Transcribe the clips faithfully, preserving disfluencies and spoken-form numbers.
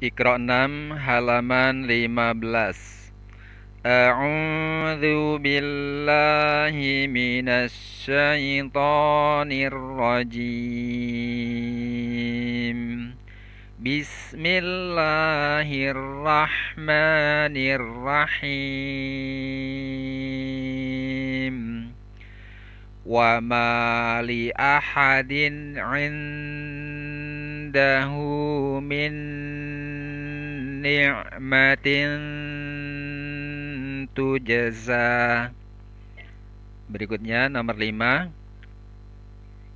Iqra' enam halaman lima belas. A'udzu billahi minas syaitonir rajim. Bismillahirrahmanirrahim. Wa ma li ahadin 'indahu min ni'matin tujza. Berikutnya nomor lima,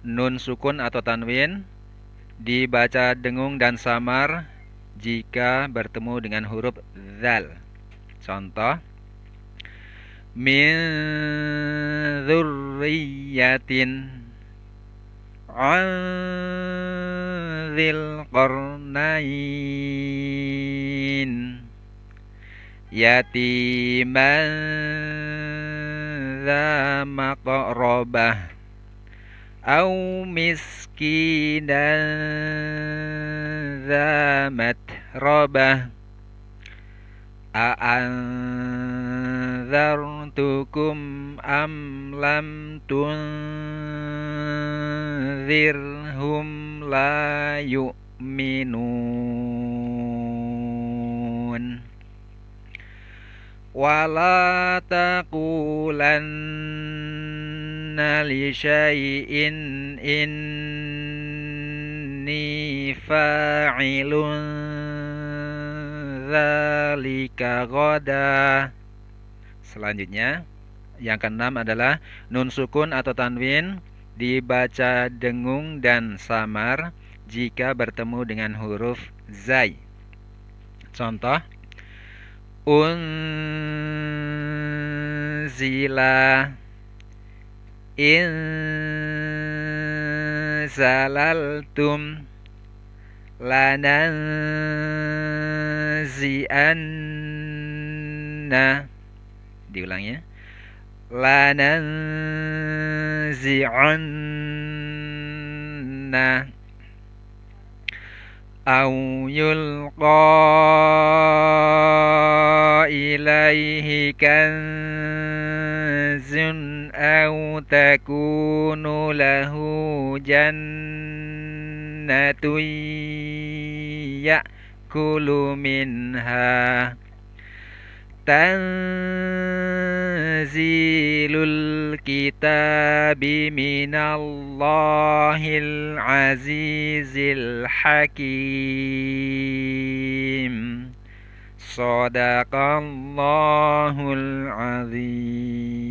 nun sukun atau tanwin dibaca dengung dan samar jika bertemu dengan huruf dzal. Contoh: min dzurriyatin, Azzil qurnain, yatiman dza matrobah, au miskinan dza matrobah, a'anzartukum am lam tunzirhum la yu'minun. Wala taqulanna li shay'in inni fa'ilun dhalika ghadah. Selanjutnya yang keenam adalah nun sukun atau tanwin dibaca dengung dan samar jika bertemu dengan huruf zai. Contoh: unzila, in salaaltum, lanan ziana. Diulangi ya, lanan ziana, au yulqa ilayhi kanzun, au takunu lahu jannatu ya'kulu minha, tanzilul kitabi minallahil azizil hakim. Sodaqa Allahul Azim.